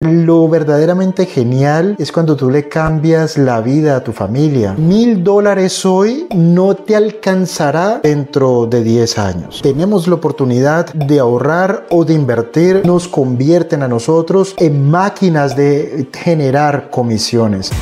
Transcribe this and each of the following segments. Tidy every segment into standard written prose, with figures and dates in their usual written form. Lo verdaderamente genial es cuando tú le cambias la vida a tu familia. $1000 hoy no te alcanzará dentro de 10 años. Tenemos la oportunidad de ahorrar o de invertir. Nos convierten a nosotros en máquinas de generar comisiones.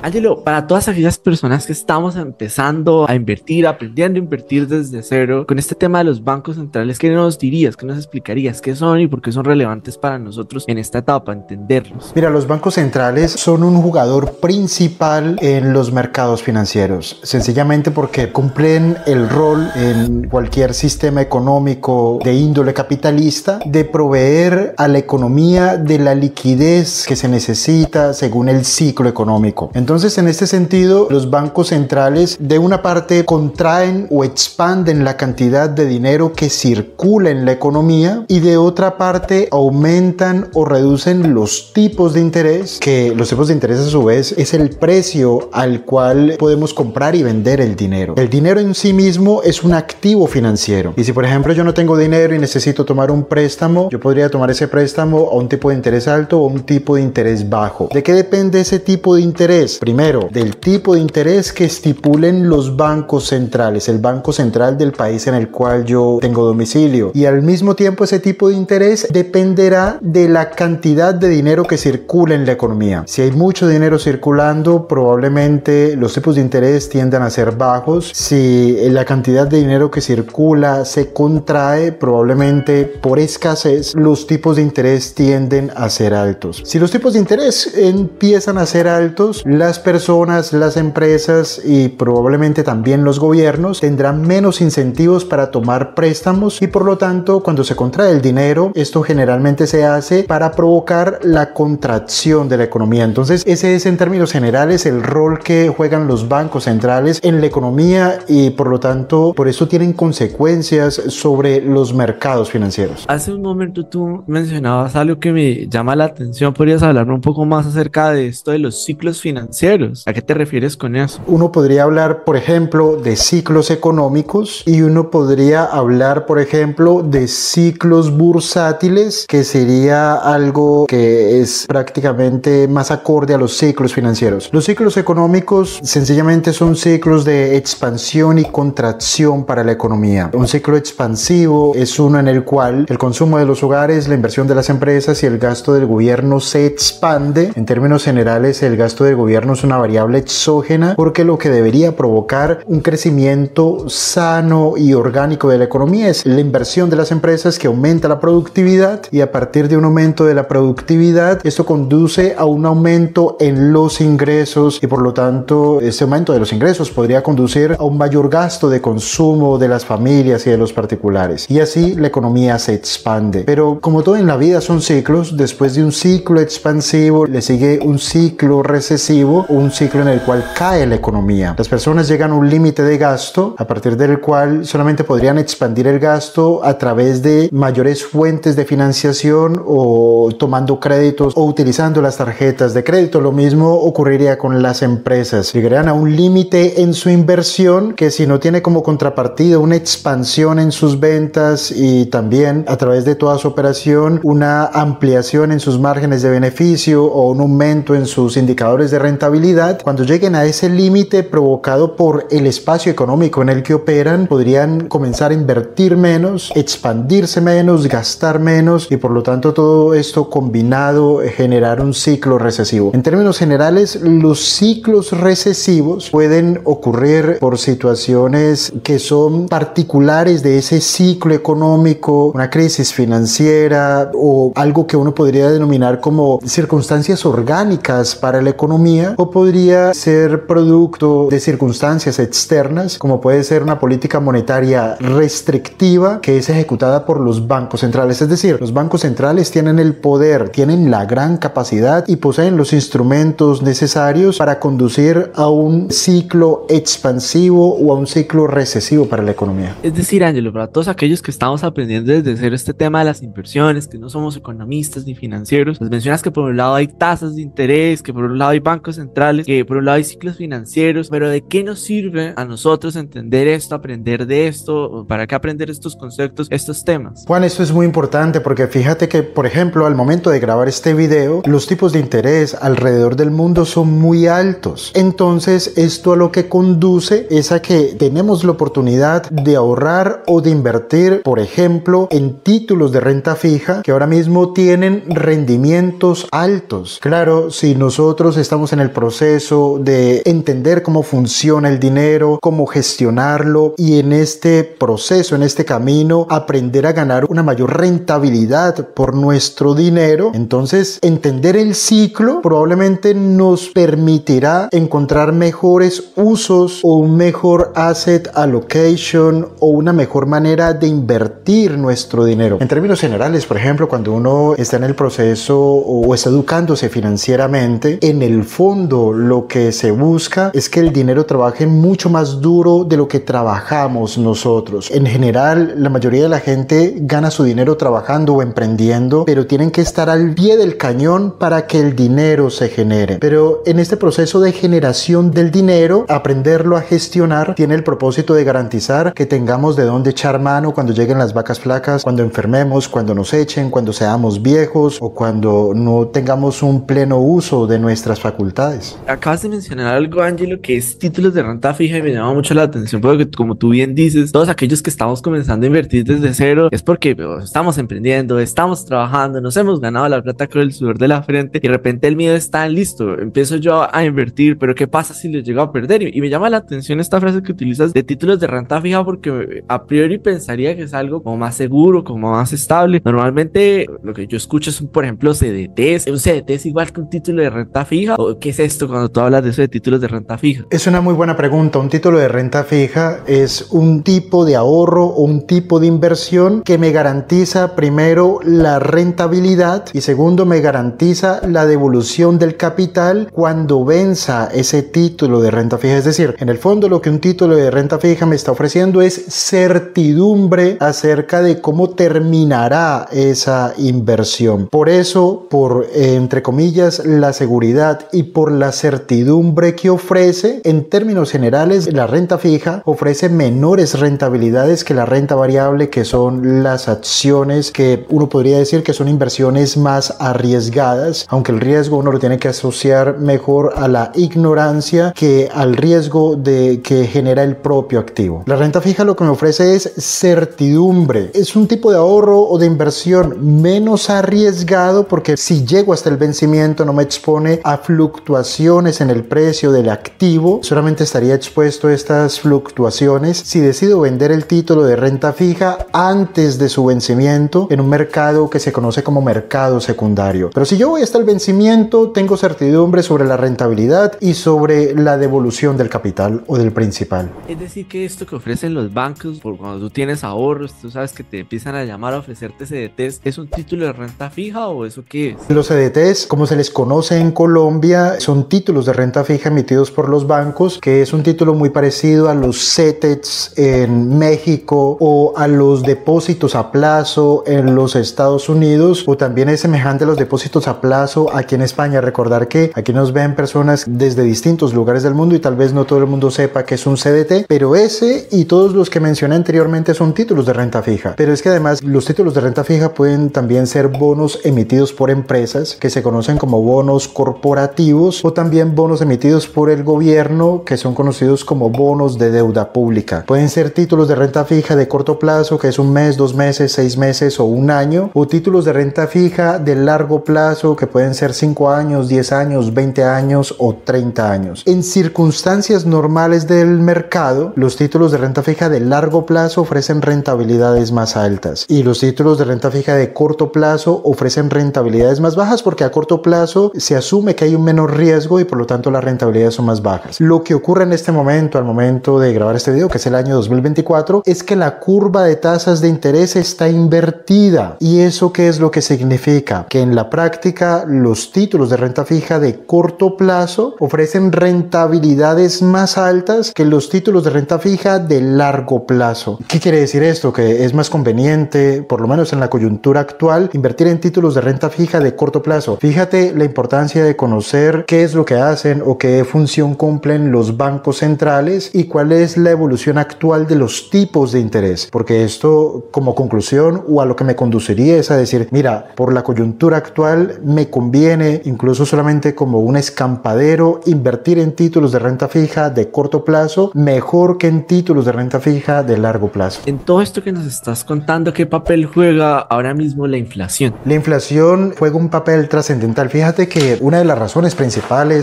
Anyelo, para todas aquellas personas que estamos empezando a invertir, aprendiendo a invertir desde cero, con este tema de los bancos centrales, ¿qué nos dirías? ¿Qué nos explicarías? ¿Qué son y por qué son relevantes para nosotros en esta etapa? Entenderlos. Mira, los bancos centrales son un jugador principal en los mercados financieros, sencillamente porque cumplen el rol en cualquier sistema económico de índole capitalista de proveer a la economía de la liquidez que se necesita según el ciclo económico. Entonces, en este sentido, los bancos centrales de una parte contraen o expanden la cantidad de dinero que circula en la economía y de otra parte aumentan o reducen los tipos de interés, que los tipos de interés a su vez es el precio al cual podemos comprar y vender el dinero. El dinero en sí mismo es un activo financiero y si por ejemplo yo no tengo dinero y necesito tomar un préstamo, yo podría tomar ese préstamo a un tipo de interés alto o a un tipo de interés bajo. ¿De qué depende ese tipo de interés? Primero, del tipo de interés que estipulen los bancos centrales, el banco central del país en el cual yo tengo domicilio, y al mismo tiempo ese tipo de interés dependerá de la cantidad de dinero que circula en la economía. Si hay mucho dinero circulando, probablemente los tipos de interés tiendan a ser bajos. Si la cantidad de dinero que circula se contrae, probablemente por escasez los tipos de interés tienden a ser altos. Si los tipos de interés empiezan a ser altos, las personas, las empresas y probablemente también los gobiernos tendrán menos incentivos para tomar préstamos y por lo tanto cuando se contrae el dinero, esto generalmente se hace para provocar la contracción de la economía. Entonces ese es en términos generales el rol que juegan los bancos centrales en la economía y por lo tanto por eso tienen consecuencias sobre los mercados financieros. Hace un momento tú mencionabas algo que me llama la atención. ¿Podrías hablarme un poco más acerca de esto de los ciclos financieros? ¿A qué te refieres con eso? Uno podría hablar, por ejemplo, de ciclos económicos y uno podría hablar, por ejemplo, de ciclos bursátiles, que sería algo que es prácticamente más acorde a los ciclos financieros. Los ciclos económicos sencillamente son ciclos de expansión y contracción para la economía. Un ciclo expansivo es uno en el cual el consumo de los hogares, la inversión de las empresas y el gasto del gobierno se expande. En términos generales, el gasto del gobierno es una variable exógena porque lo que debería provocar un crecimiento sano y orgánico de la economía es la inversión de las empresas que aumenta la productividad y a partir de un aumento de la productividad esto conduce a un aumento en los ingresos y por lo tanto este aumento de los ingresos podría conducir a un mayor gasto de consumo de las familias y de los particulares y así la economía se expande. Pero como todo en la vida son ciclos, después de un ciclo expansivo le sigue un ciclo recesivo, un ciclo en el cual cae la economía. Las personas llegan a un límite de gasto a partir del cual solamente podrían expandir el gasto a través de mayores fuentes de financiación o tomando créditos o utilizando las tarjetas de crédito. Lo mismo ocurriría con las empresas. Llegarían a un límite en su inversión que si no tiene como contrapartida una expansión en sus ventas y también a través de toda su operación una ampliación en sus márgenes de beneficio o un aumento en sus indicadores de rentabilidad, cuando lleguen a ese límite provocado por el espacio económico en el que operan, podrían comenzar a invertir menos, expandirse menos, gastar menos y por lo tanto todo esto combinado generar un ciclo recesivo. En términos generales, los ciclos recesivos pueden ocurrir por situaciones que son particulares de ese ciclo económico, una crisis financiera o algo que uno podría denominar como circunstancias orgánicas para el economía o podría ser producto de circunstancias externas como puede ser una política monetaria restrictiva que es ejecutada por los bancos centrales. Es decir, los bancos centrales tienen el poder, tienen la gran capacidad y poseen los instrumentos necesarios para conducir a un ciclo expansivo o a un ciclo recesivo para la economía. Es decir, Anyelo, para todos aquellos que estamos aprendiendo desde cero este tema de las inversiones, que no somos economistas ni financieros, pues mencionas que por un lado hay tasas de interés, que por un lado hay bancos centrales, que por un lado hay ciclos financieros, pero ¿de qué nos sirve a nosotros entender esto, aprender de esto? ¿Para qué aprender estos conceptos, estos temas? Juan, esto es muy importante porque fíjate que, por ejemplo, al momento de grabar este video, los tipos de interés alrededor del mundo son muy altos. Entonces, esto a lo que conduce es a que tenemos la oportunidad de ahorrar o de invertir, por ejemplo, en títulos de renta fija que ahora mismo tienen rendimientos altos. Claro, si nosotros estamos en el proceso de entender cómo funciona el dinero, cómo gestionarlo y en este proceso, en este camino, aprender a ganar una mayor rentabilidad por nuestro dinero, entonces entender el ciclo probablemente nos permitirá encontrar mejores usos o un mejor asset allocation o una mejor manera de invertir nuestro dinero. En términos generales, por ejemplo, cuando uno está en el proceso o está educándose financieramente, en el fondo lo que se busca es que el dinero trabaje mucho más duro de lo que trabajamos nosotros. En general, la mayoría de la gente gana su dinero trabajando o emprendiendo, pero tienen que estar al pie del cañón para que el dinero se genere. Pero en este proceso de generación del dinero, aprenderlo a gestionar tiene el propósito de garantizar que tengamos de dónde echar mano cuando lleguen las vacas flacas, cuando enfermemos, cuando nos echen, cuando seamos viejos o cuando no tengamos un pleno uso de nuestras facultades. Acabas de mencionar algo, Anyelo, que es títulos de renta fija, y me llama mucho la atención porque, como tú bien dices, todos aquellos que estamos comenzando a invertir desde cero es porque estamos emprendiendo, estamos trabajando, nos hemos ganado la plata con el sudor de la frente y de repente el miedo está listo, empiezo yo a invertir, pero ¿qué pasa si lo llego a perder? Y me llama la atención esta frase que utilizas de títulos de renta fija porque a priori pensaría que es algo como más seguro, como más estable. Normalmente lo que yo escucho son, por ejemplo, CDTs. ¿Un CDT es igual que un título de renta fija? ¿O qué es esto cuando tú hablas de eso de títulos de renta fija? Es una muy buena pregunta. Un título de renta fija es un tipo de ahorro o un tipo de inversión que me garantiza primero la rentabilidad y segundo me garantiza la devolución del capital cuando venza ese título de renta fija. Es decir, en el fondo lo que un título de renta fija me está ofreciendo es certidumbre acerca de cómo terminará esa inversión. Por eso, por entre comillas, la seguridad y por la certidumbre que ofrece, en términos generales, la renta fija ofrece menores rentabilidades que la renta variable, que son las acciones, que uno podría decir que son inversiones más arriesgadas, aunque el riesgo uno lo tiene que asociar mejor a la ignorancia que al riesgo de que genera el propio activo. La renta fija lo que me ofrece es certidumbre. Es un tipo de ahorro o de inversión menos arriesgado porque si llego hasta el vencimiento no me expone a fluctuaciones en el precio del activo. Solamente estaría expuesto a estas fluctuaciones si decido vender el título de renta fija antes de su vencimiento en un mercado que se conoce como mercado secundario. Pero si yo voy hasta el vencimiento, tengo certidumbre sobre la rentabilidad y sobre la devolución del capital o del principal. Es decir, que esto que ofrecen los bancos por cuando tú tienes ahorros, tú sabes que te empiezan a llamar a ofrecerte CDTs, ¿es un título de renta fija o eso qué es? Los CDTs, como se les conoce en Colombia, son títulos de renta fija emitidos por los bancos, que es un título muy parecido a los CETES en México o a los depósitos a plazo en los Estados Unidos, o también es semejante a los depósitos a plazo aquí en España. Recordar que aquí nos ven personas desde distintos lugares del mundo y tal vez no todo el mundo sepa que es un CDT, pero ese y todos los que mencioné anteriormente son títulos de renta fija. Pero es que además los títulos de renta fija pueden también ser bonos emitidos por empresas, que se conocen como bonos corporativos, o también bonos emitidos por el gobierno, que son conocidos como bonos de deuda pública. Pueden ser títulos de renta fija de corto plazo, que es un mes, 2 meses, 6 meses o un año, o títulos de renta fija de largo plazo, que pueden ser 5 años, 10 años, 20 años o 30 años. En circunstancias normales del mercado, los títulos de renta fija de largo plazo ofrecen rentabilidades más altas y los títulos de renta fija de corto plazo ofrecen rentabilidades más bajas porque a corto plazo se asume que hay un menor riesgo y por lo tanto las rentabilidades son más bajas. Lo que ocurre en este momento, al momento de grabar este video, que es el año 2024, es que la curva de tasas de interés está invertida. ¿Y eso qué es lo que significa? Que en la práctica los títulos de renta fija de corto plazo ofrecen rentabilidades más altas que los títulos de renta fija de largo plazo. ¿Qué quiere decir esto? Que es más conveniente, por lo menos en la coyuntura actual, invertir en títulos de renta fija de corto plazo. Fíjate la importancia de conocer qué es lo que hacen o qué función cumplen los bancos centrales y cuál es la evolución actual de los tipos de interés, porque esto como conclusión o a lo que me conduciría es a decir, mira, por la coyuntura actual me conviene incluso solamente como un escampadero invertir en títulos de renta fija de corto plazo mejor que en títulos de renta fija de largo plazo. En todo esto que nos estás contando, ¿qué papel juega ahora mismo la inflación? La inflación juega un papel trascendental. Fíjate que una de las razones principales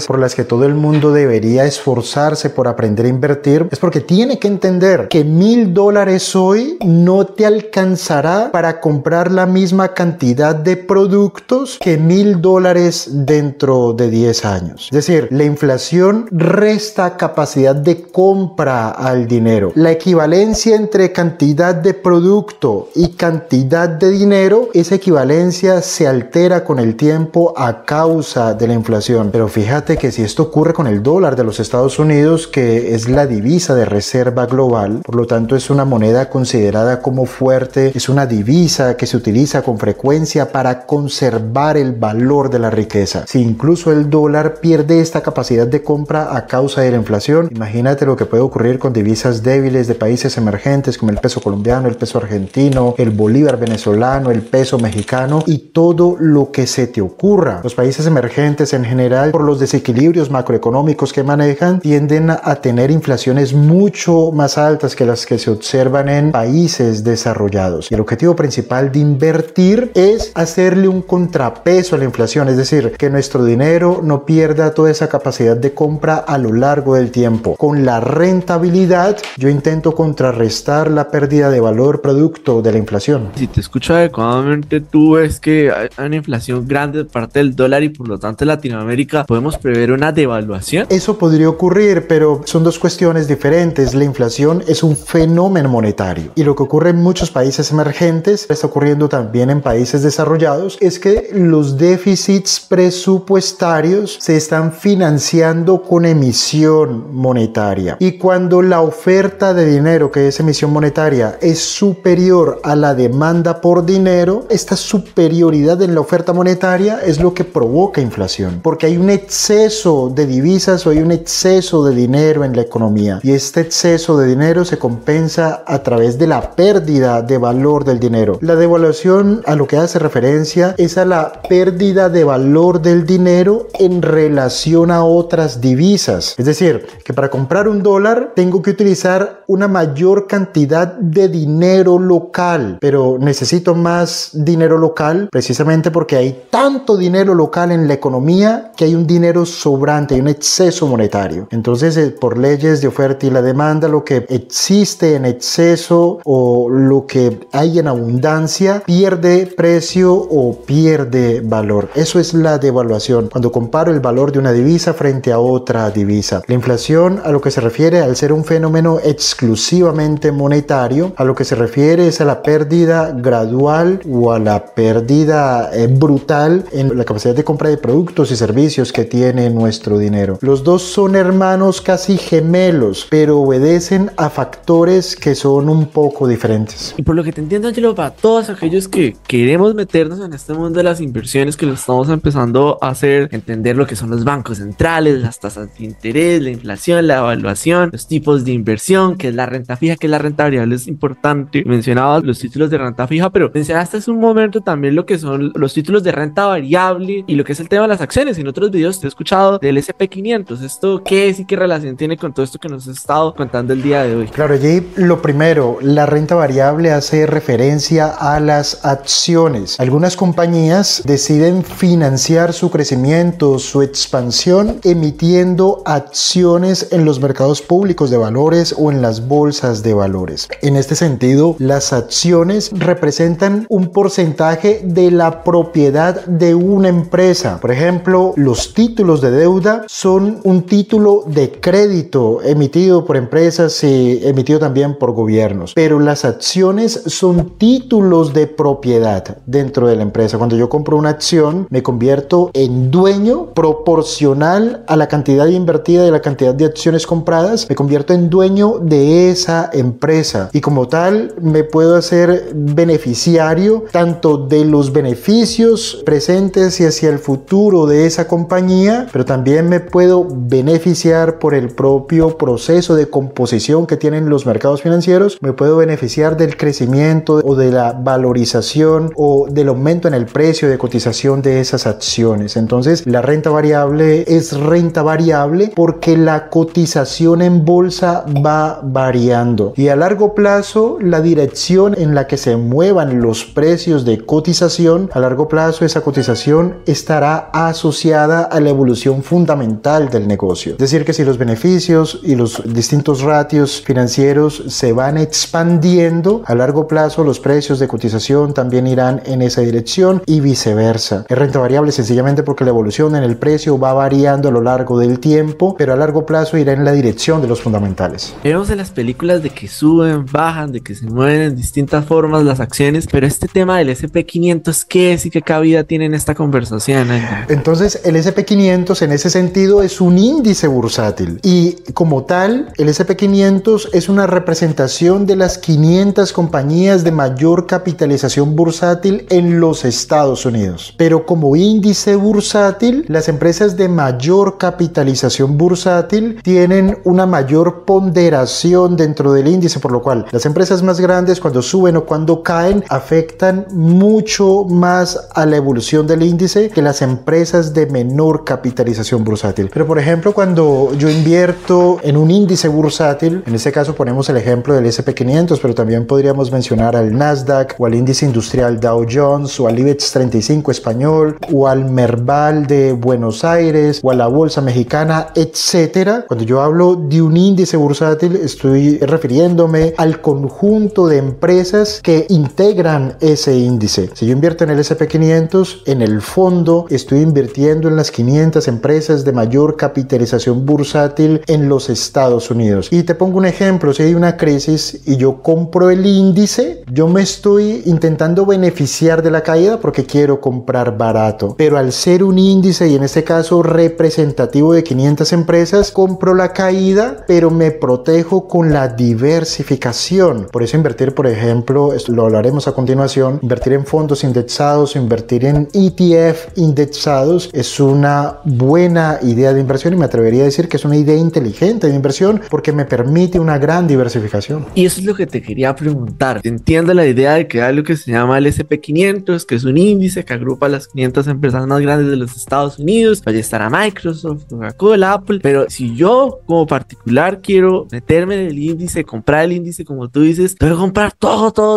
por las que todo el mundo debería esforzarse por aprender a invertir es porque tiene que entender que $1000 hoy no te alcanzará para comprar la misma cantidad de productos que $1000 dentro de 10 años. Es decir, la inflación resta capacidad de compra al dinero. La equivalencia entre cantidad de producto y cantidad de dinero, esa equivalencia se altera con el tiempo a causa de la inflación. Pero fíjate que si esto ocurre con el dólar de los Estados Unidos, que es la divisa de reserva global, por lo tanto es una moneda considerada como fuerte, es una divisa que se utiliza con frecuencia para conservar el valor de la riqueza. Si incluso el dólar pierde esta capacidad de compra a causa de la inflación, imagínate lo que puede ocurrir con divisas débiles de países emergentes como el peso colombiano, el peso argentino, el bolívar venezolano, el peso mexicano y todo lo que se te ocurra. Los países emergentes en general, por los desequilibrios macroeconómicos que manejan, tienden a tener inflaciones mucho más altas que las que se observan en países desarrollados. Y el objetivo principal de invertir es hacerle un contrapeso a la inflación, es decir, que nuestro dinero no pierda toda esa capacidad de compra a lo largo del tiempo. Con la rentabilidad yo intento contrarrestar la pérdida de valor producto de la inflación. Si te escucho adecuadamente, tú ves que hay una inflación grande de parte del dólar y por lo tanto en Latinoamérica podemos prever una devaluación. Eso podría ocurrir, pero son dos cuestiones diferentes. La inflación es un fenómeno monetario y lo que ocurre en muchos países emergentes, está ocurriendo también en países desarrollados, es que los déficits presupuestarios se están financiando con emisión monetaria y cuando la oferta de dinero, que es emisión monetaria, es superior a la demanda por dinero, esta superioridad en la oferta monetaria es lo que provoca inflación, porque hay un exceso de divisas o hay un exceso de dinero en la economía y este exceso de dinero se compensa a través de la pérdida de valor del dinero. La devaluación a lo que hace referencia es a la pérdida de valor del dinero en relación a otras divisas, es decir, que para comprar un dólar tengo que utilizar una mayor cantidad de dinero local, pero necesito más dinero local precisamente porque hay tanto dinero local en la economía que hay un dinero sobrante, hay un exceso monetario. Entonces, por leyes de oferta y la demanda, lo que existe en exceso o lo que hay en abundancia pierde precio o pierde valor. Eso es la devaluación, cuando comparo el valor de una divisa frente a otra divisa. La inflación, a lo que se refiere al ser un fenómeno exclusivamente monetario, a lo que se refiere es a la pérdida gradual o a la pérdida brutal en la capacidad de compra de productos y servicios que tiene nuestro dinero. Los dos son hermanos casi gemelos, pero obedecen a factores que son un poco diferentes. Y por lo que te entiendo, Angelo, para todos aquellos que queremos meternos en este mundo de las inversiones, que lo estamos empezando a hacer, entender lo que son los bancos centrales, las tasas de interés, la inflación, la evaluación, los tipos de inversión, que es la renta fija, que es la renta variable, es importante. Mencionabas los títulos de renta fija, pero mencionaste hace un momento también lo que son los títulos de renta variable y lo que es el tema de las acciones. En otros videos te he escuchado del S&P 500. ¿Esto qué es y qué relación tiene con todo esto que nos has estado contando el día de hoy? Claro, allí lo primero, la renta variable hace referencia a las acciones. Algunas compañías deciden financiar su crecimiento, su expansión, emitiendo acciones en los mercados públicos de valores o en las bolsas de valores. En este sentido, las acciones representan un porcentaje de la propiedad de una empresa. Por ejemplo, los títulos de deuda son un título de crédito emitido por empresas y emitido también por gobiernos, pero las acciones son títulos de propiedad dentro de la empresa. Cuando yo compro una acción, me convierto en dueño proporcional a la cantidad invertida y a la cantidad de acciones compradas, me convierto en dueño de de esa empresa y como tal me puedo hacer beneficiario tanto de los beneficios presentes y hacia el futuro de esa compañía, pero también me puedo beneficiar por el propio proceso de composición que tienen los mercados financieros, me puedo beneficiar del crecimiento o de la valorización o del aumento en el precio de cotización de esas acciones. Entonces la renta variable es renta variable porque la cotización en bolsa va variando y a largo plazo la dirección en la que se muevan los precios de cotización, a largo plazo esa cotización estará asociada a la evolución fundamental del negocio. Es decir que si los beneficios y los distintos ratios financieros se van expandiendo, a largo plazo los precios de cotización también irán en esa dirección y viceversa. Es renta variable sencillamente porque la evolución en el precio va variando a lo largo del tiempo, pero a largo plazo irá en la dirección de los fundamentales. Vemos en las películas de que suben, bajan, de que se mueven en distintas formas las acciones, pero este tema del S&P 500, ¿qué es y qué cabida tiene en esta conversación, Ángel? Entonces el S&P 500 en ese sentido es un índice bursátil y como tal el S&P 500 es una representación de las 500 compañías de mayor capitalización bursátil en los Estados Unidos. Pero como índice bursátil, las empresas de mayor capitalización bursátil tienen una mayor ponderación dentro del índice, por lo cual las empresas más grandes cuando suben o cuando caen afectan mucho más a la evolución del índice que las empresas de menor capitalización bursátil. Pero por ejemplo, cuando yo invierto en un índice bursátil, en este caso ponemos el ejemplo del S&P 500, pero también podríamos mencionar al Nasdaq o al índice industrial Dow Jones o al IBEX 35 español o al Merval de Buenos Aires o a la Bolsa Mexicana, etcétera. Cuando yo hablo de un índice bursátil estoy refiriéndome al conjunto de empresas que integran ese índice. Si yo invierto en el S&P 500, en el fondo estoy invirtiendo en las 500 empresas de mayor capitalización bursátil en los Estados Unidos. Y te pongo un ejemplo, si hay una crisis y yo compro el índice, yo me estoy intentando beneficiar de la caída porque quiero comprar barato, pero al ser un índice y en este caso representativo de 500 empresas, compro la caída pero me protejo con la diversificación. Por eso invertir, por ejemplo, esto lo hablaremos a continuación, invertir en fondos indexados, invertir en ETF indexados es una buena idea de inversión y me atrevería a decir que es una idea inteligente de inversión porque me permite una gran diversificación. Y eso es lo que te quería preguntar. Entiendo la idea de que hay lo que se llama el S&P 500, que es un índice que agrupa las 500 empresas más grandes de los Estados Unidos. Allí estará Microsoft, Coca-Cola, Apple. Pero si yo como particular quiero meterme en el índice, comprar el índice como tú dices, ¿puedo comprar todo?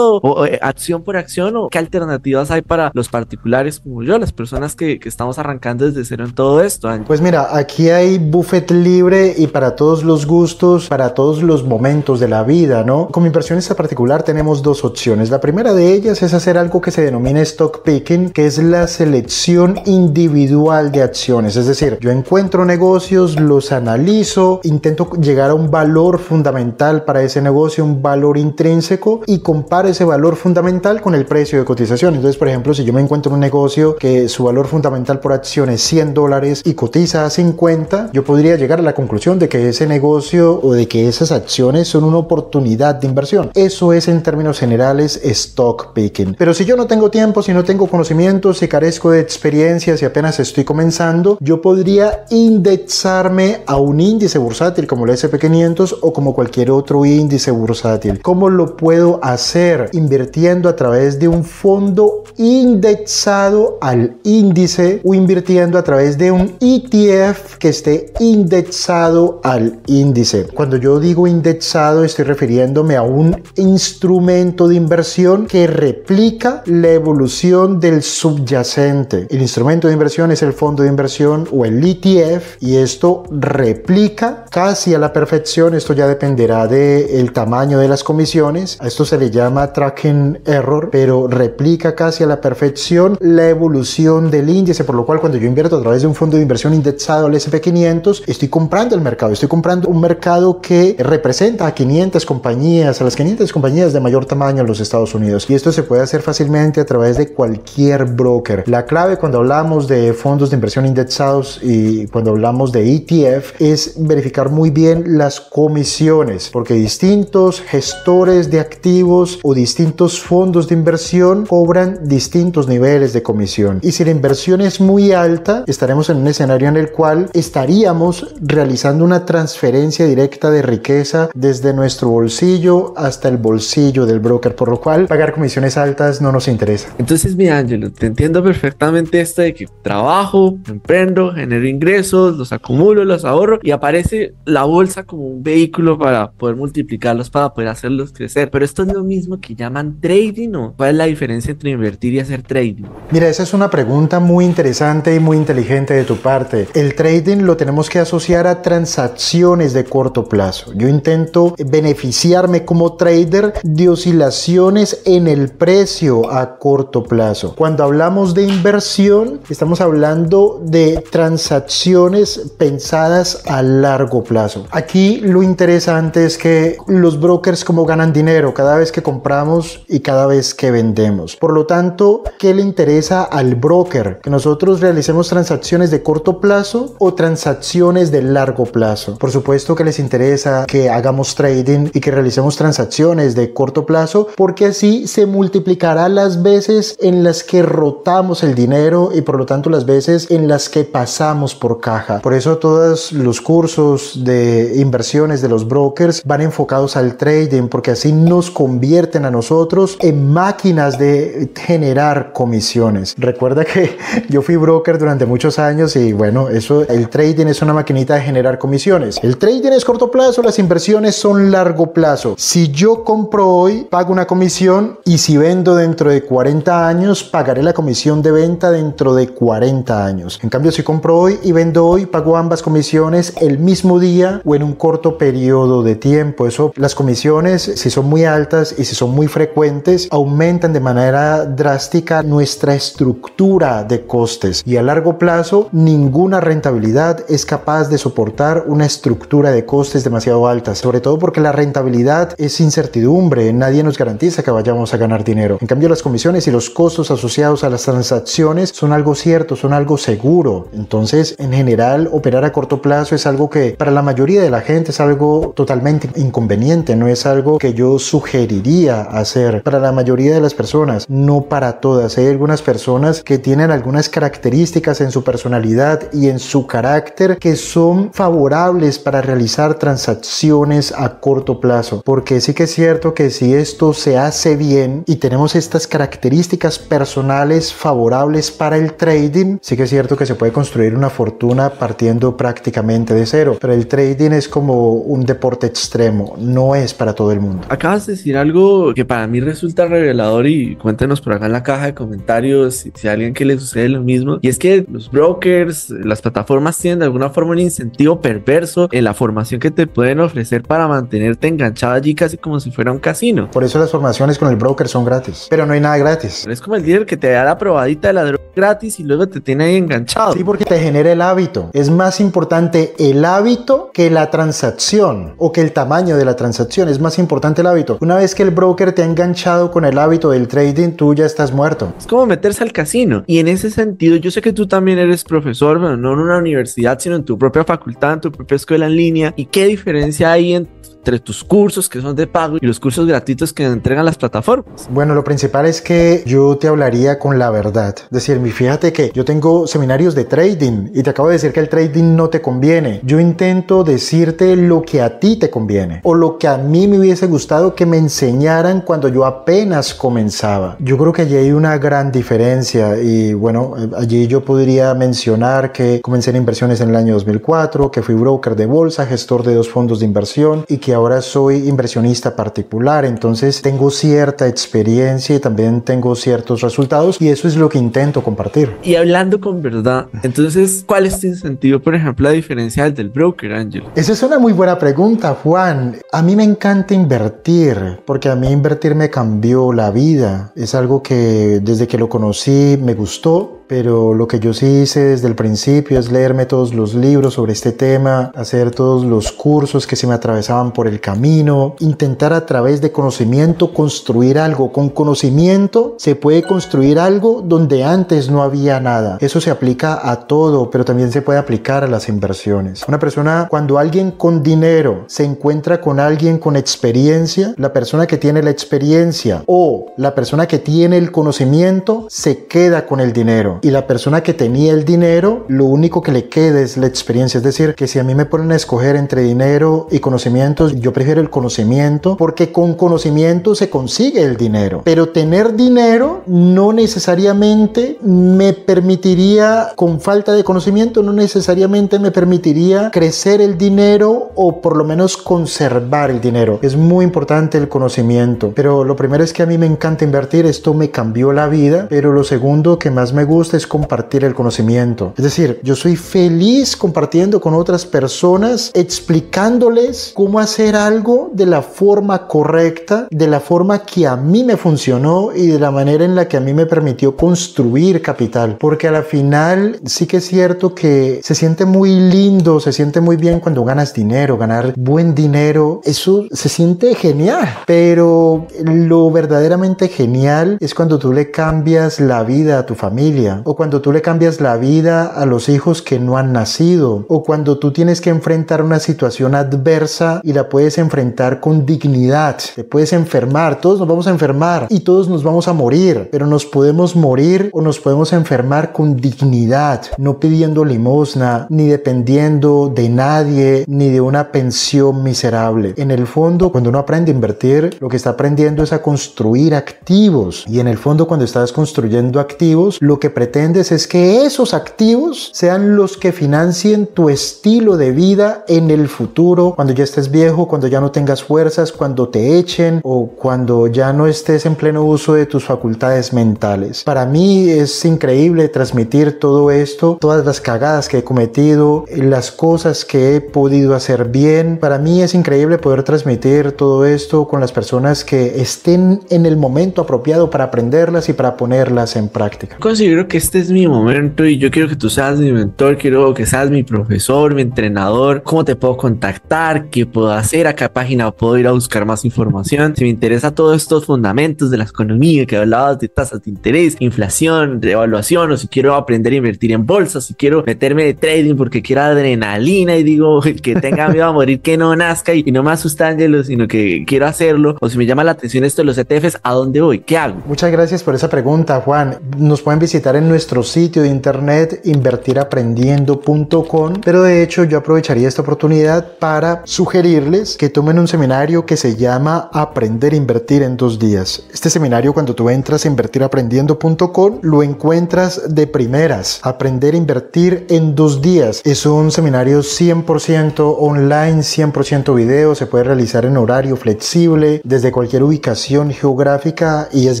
¿O acción por acción? ¿O qué alternativas hay para los particulares como yo, las personas que estamos arrancando desde cero en todo esto, Ángel? Pues mira, aquí hay buffet libre y para todos los gustos, para todos los momentos de la vida, ¿no? Como inversiones a particular tenemos dos opciones. La primera de ellas es hacer algo que se denomina stock picking, que es la selección individual de acciones. Es decir, yo encuentro negocios, los analizo, intento llegar a un valor fundamental para ese negocio, un valor intrínseco, y comparo ese valor fundamental con el precio de cotización. Entonces, por ejemplo, si yo me encuentro un negocio que su valor fundamental por acción es $100 y cotiza a 50, yo podría llegar a la conclusión de que ese negocio o de que esas acciones son una oportunidad de inversión. Eso es en términos generales stock picking. Pero si yo no tengo tiempo, si no tengo conocimientos, si carezco de experiencia, si apenas estoy comenzando, yo podría indexarme a un índice bursátil como el S&P 500 o como cualquier otro índice bursátil. ¿Cómo lo puedo hacer? Invirtiendo a través de un fondo indexado al índice o invirtiendo a través de un ETF que esté indexado al índice. Cuando yo digo indexado estoy refiriéndome a un instrumento de inversión que replica la evolución del subyacente. El instrumento de inversión es el fondo de inversión o el ETF y esto replica casi a la perfección. Esto ya dependerá del tamaño de las comisiones. A esto se le llama tracking error, pero replica casi a la perfección la evolución del índice, por lo cual cuando yo invierto a través de un fondo de inversión indexado al S&P 500 estoy comprando el mercado, estoy comprando un mercado que representa a 500 compañías, a las 500 compañías de mayor tamaño en los Estados Unidos, y esto se puede hacer fácilmente a través de cualquier broker. La clave cuando hablamos de fondos de inversión indexados y cuando hablamos de ETF es verificar muy bien las comisiones condiciones, porque distintos gestores de activos o distintos fondos de inversión cobran distintos niveles de comisión. Y si la inversión es muy alta, estaremos en un escenario en el cual estaríamos realizando una transferencia directa de riqueza desde nuestro bolsillo hasta el bolsillo del broker, por lo cual pagar comisiones altas no nos interesa. Entonces, mi Ángelo, te entiendo perfectamente esto de que trabajo, emprendo, genero ingresos, los acumulo, los ahorro y aparece la bolsa como un vehículo para poder multiplicarlos, para poder hacerlos crecer. Pero esto es lo mismo que llaman trading, ¿no? ¿Cuál es la diferencia entre invertir y hacer trading? Mira, esa es una pregunta muy interesante y muy inteligente de tu parte. El trading lo tenemos que asociar a transacciones de corto plazo. Yo intento beneficiarme como trader de oscilaciones en el precio a corto plazo. Cuando hablamos de inversión, estamos hablando de transacciones pensadas a largo plazo. Aquí lo interesante es que los brokers como ganan dinero cada vez que compramos y cada vez que vendemos. Por lo tanto, ¿qué le interesa al broker? Que nosotros realicemos transacciones de corto plazo o transacciones de largo plazo. Por supuesto que les interesa que hagamos trading y que realicemos transacciones de corto plazo, porque así se multiplicará las veces en las que rotamos el dinero y por lo tanto las veces en las que pasamos por caja. Por eso todos los cursos de inversiones de los brokers van enfocados al trading, porque así nos convierten a nosotros en máquinas de generar comisiones. Recuerda que yo fui broker durante muchos años y bueno, eso, el trading es una maquinita de generar comisiones. El trading es corto plazo, las inversiones son largo plazo. Si yo compro hoy, pago una comisión, y si vendo dentro de 40 años, pagaré la comisión de venta dentro de 40 años. En cambio, si compro hoy y vendo hoy, pago ambas comisiones el mismo día o en un corto periodo de tiempo. Eso, las comisiones, si son muy altas y si son muy frecuentes, aumentan de manera drástica nuestra estructura de costes, y a largo plazo ninguna rentabilidad es capaz de soportar una estructura de costes demasiado alta, sobre todo porque la rentabilidad es incertidumbre, nadie nos garantiza que vayamos a ganar dinero. En cambio, las comisiones y los costos asociados a las transacciones son algo cierto, son algo seguro. Entonces, en general, operar a corto plazo es algo que para la mayoría de la gente es algo totalmente inconveniente, no es algo que yo sugeriría hacer para la mayoría de las personas, no para todas. Hay algunas personas que tienen algunas características en su personalidad y en su carácter que son favorables para realizar transacciones a corto plazo, porque sí que es cierto que si esto se hace bien y tenemos estas características personales favorables para el trading, sí que es cierto que se puede construir una fortuna partiendo prácticamente de cero, pero el trading es como un deporte extremo, no es para todo el mundo. Acabas de decir algo que para mí resulta revelador, y cuéntenos por acá en la caja de comentarios si hay alguien que le sucede lo mismo, y es que los brokers, las plataformas tienen de alguna forma un incentivo perverso en la formación que te pueden ofrecer para mantenerte enganchado allí casi como si fuera un casino. Por eso las formaciones con el broker son gratis, pero no hay nada gratis. Es como el dealer que te da la probadita de la droga gratis y luego te tiene ahí enganchado. Sí, porque te genera el hábito. Es más importante el hábito que la transacción o que el tamaño de la transacción. Es más importante el hábito. Una vez que el broker te ha enganchado con el hábito del trading, tú ya estás muerto. Es como meterse al casino. Y en ese sentido, yo sé que tú también eres profesor, pero no en una universidad, sino en tu propia facultad, en tu propia escuela en línea. ¿Y qué diferencia hay entre tus cursos que son de pago y los cursos gratuitos que entregan las plataformas? Bueno, lo principal es que yo te hablaría con la verdad. Es decir, fíjate que yo tengo seminarios de trading y te acabo de decir que el trading no te conviene. Yo intento decirte lo que a ti te conviene o lo que a mí me hubiese gustado que me enseñaran cuando yo apenas comenzaba. Yo creo que allí hay una gran diferencia, y bueno, allí yo podría mencionar que comencé en inversiones en el año 2004, que fui broker de bolsa, gestor de 2 fondos de inversión y que ahora soy inversionista particular. Entonces tengo cierta experiencia y también tengo ciertos resultados, y eso es lo que intento compartir. Y hablando con verdad, entonces, ¿cuál es tu incentivo, por ejemplo, a diferencia del broker, Ángelo? Esa es una muy buena pregunta, Juan. A mí me encanta invertir, porque a mí invertir me cambió la vida. Es algo que desde que lo conocí me gustó. pero lo que yo sí hice desde el principio es leerme todos los libros sobre este tema, hacer todos los cursos que se me atravesaban por el camino, intentar a través de conocimiento construir algo. Con conocimiento se puede construir algo donde antes no había nada. Eso se aplica a todo, pero también se puede aplicar a las inversiones. Una persona, cuando alguien con dinero se encuentra con alguien con experiencia, la persona que tiene la experiencia o la persona que tiene el conocimiento se queda con el dinero, y la persona que tenía el dinero, lo único que le queda es la experiencia. Es decir, que si a mí me ponen a escoger entre dinero y conocimientos, yo prefiero el conocimiento, porque con conocimiento se consigue el dinero, pero tener dinero no necesariamente me permitiría, con falta de conocimiento no necesariamente me permitiría crecer el dinero o por lo menos conservar el dinero. Es muy importante el conocimiento, pero lo primero es que a mí me encanta invertir, esto me cambió la vida, pero lo segundo que más me gusta es compartir el conocimiento. Es decir, yo soy feliz compartiendo con otras personas, explicándoles cómo hacer algo de la forma correcta, de la forma que a mí me funcionó y de la manera en la que a mí me permitió construir capital, porque a la final sí que es cierto que se siente muy lindo, se siente muy bien cuando ganas dinero, ganar buen dinero, eso se siente genial, pero lo verdaderamente genial es cuando tú le cambias la vida a tu familia, o cuando tú le cambias la vida a los hijos que no han nacido, o cuando tú tienes que enfrentar una situación adversa y la puedes enfrentar con dignidad. Te puedes enfermar, todos nos vamos a enfermar y todos nos vamos a morir, pero nos podemos morir o nos podemos enfermar con dignidad, no pidiendo limosna, ni dependiendo de nadie, ni de una pensión miserable. En el fondo, cuando uno aprende a invertir, lo que está aprendiendo es a construir activos, y en el fondo cuando estás construyendo activos, lo que pretendes es que esos activos sean los que financien tu estilo de vida en el futuro, cuando ya estés viejo, cuando ya no tengas fuerzas, cuando te echen o cuando ya no estés en pleno uso de tus facultades mentales. Para mí es increíble transmitir todo esto, todas las cagadas que he cometido, las cosas que he podido hacer bien. Para mí es increíble poder transmitir todo esto con las personas que estén en el momento apropiado para aprenderlas y para ponerlas en práctica. Considero que este es mi momento y yo quiero que tú seas mi mentor, quiero que seas mi profesor, mi entrenador. ¿Cómo te puedo contactar? ¿Qué puedo hacer? ¿A qué página puedo ir a buscar más información? Si me interesa todos estos fundamentos de la economía que hablabas, de tasas de interés, inflación, devaluación, o si quiero aprender a invertir en bolsa, si quiero meterme de trading porque quiero adrenalina y digo, el que tenga miedo a morir que no nazca y no me asusta Angelo, sino que quiero hacerlo, o si me llama la atención esto de los ETFs, ¿a dónde voy? ¿Qué hago? Muchas gracias por esa pregunta, Juan. Nos pueden visitar en nuestro sitio de internet invertiraprendiendo.com, pero de hecho yo aprovecharía esta oportunidad para sugerirles que tomen un seminario que se llama Aprender a Invertir en 2 días. Este seminario, cuando tú entras a invertiraprendiendo.com, lo encuentras de primeras. Aprender a Invertir en 2 días. Es un seminario 100% online, 100% video, se puede realizar en horario flexible, desde cualquier ubicación geográfica, y es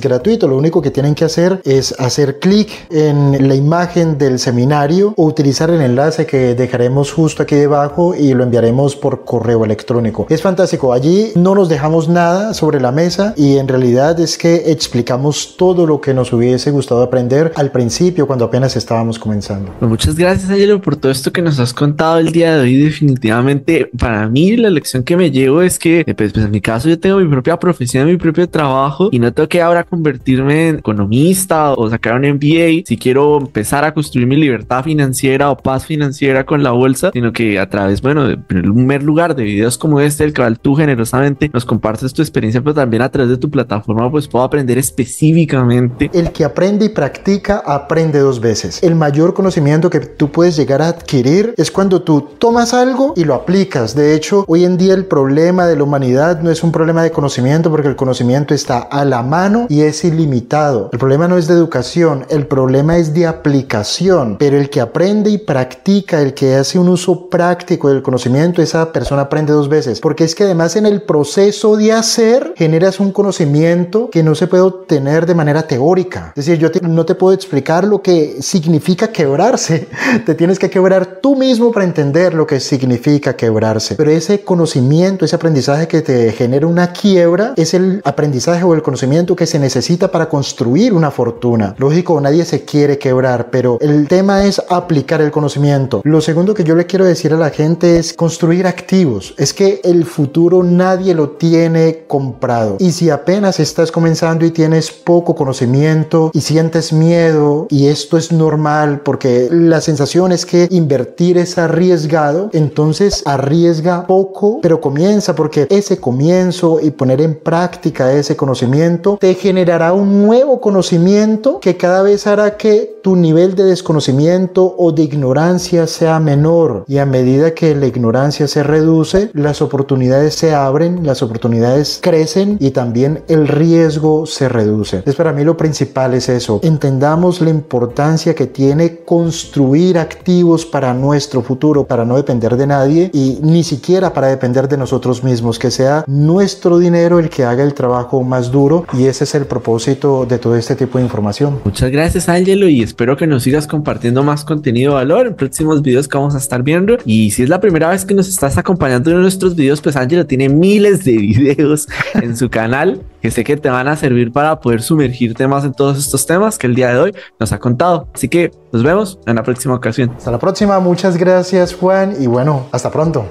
gratuito. Lo único que tienen que hacer es hacer clic en la imagen del seminario o utilizar el enlace que dejaremos justo aquí debajo y lo enviaremos por correo electrónico. Es fantástico, allí no nos dejamos nada sobre la mesa y en realidad es que explicamos todo lo que nos hubiese gustado aprender al principio cuando apenas estábamos comenzando. Muchas gracias, Anyelo, por todo esto que nos has contado el día de hoy. Definitivamente para mí la lección que me llevo es que pues en mi caso yo tengo mi propia profesión, mi propio trabajo, y no tengo que ahora convertirme en economista o sacar un MBA si quiero empezar a construir mi libertad financiera o paz financiera con la bolsa, sino que a través, bueno, de primer lugar de videos como este, el cual tú generosamente nos compartes tu experiencia, pero también a través de tu plataforma pues puedo aprender específicamente. El que aprende y practica aprende 2 veces. El mayor conocimiento que tú puedes llegar a adquirir es cuando tú tomas algo y lo aplicas. De hecho, hoy en día el problema de la humanidad no es un problema de conocimiento, porque el conocimiento está a la mano y es ilimitado. El problema no es de educación, el problema es de aplicación. Pero el que aprende y practica, el que hace un uso práctico del conocimiento, esa persona aprende 2 veces, porque es que además en el proceso de hacer generas un conocimiento que no se puede obtener de manera teórica. Es decir, yo no te puedo explicar lo que significa quebrarse, te tienes que quebrar tú mismo para entender lo que significa quebrarse. Pero ese conocimiento, ese aprendizaje que te genera una quiebra, es el aprendizaje o el conocimiento que se necesita para construir una fortuna. Lógico, nadie se se quiere quebrar, pero el tema es aplicar el conocimiento. Lo segundo que yo le quiero decir a la gente es construir activos. Es que el futuro nadie lo tiene comprado, y si apenas estás comenzando y tienes poco conocimiento y sientes miedo, y esto es normal porque la sensación es que invertir es arriesgado, entonces arriesga poco, pero comienza, porque ese comienzo y poner en práctica ese conocimiento te generará un nuevo conocimiento que cada vez hará que tu nivel de desconocimiento o de ignorancia sea menor, y a medida que la ignorancia se reduce, las oportunidades se abren, las oportunidades crecen y también el riesgo se reduce. Entonces, para mí lo principal es eso: entendamos la importancia que tiene construir activos para nuestro futuro, para no depender de nadie y ni siquiera para depender de nosotros mismos, que sea nuestro dinero el que haga el trabajo más duro, y ese es el propósito de todo este tipo de información. Muchas gracias, Anyelo, y espero que nos sigas compartiendo más contenido de valor en próximos videos que vamos a estar viendo. Y si es la primera vez que nos estás acompañando en nuestros videos, pues Anyelo tiene miles de videos en su canal que sé que te van a servir para poder sumergirte más en todos estos temas que el día de hoy nos ha contado. Así que nos vemos en la próxima ocasión. Hasta la próxima. Muchas gracias, Juan, y bueno, hasta pronto.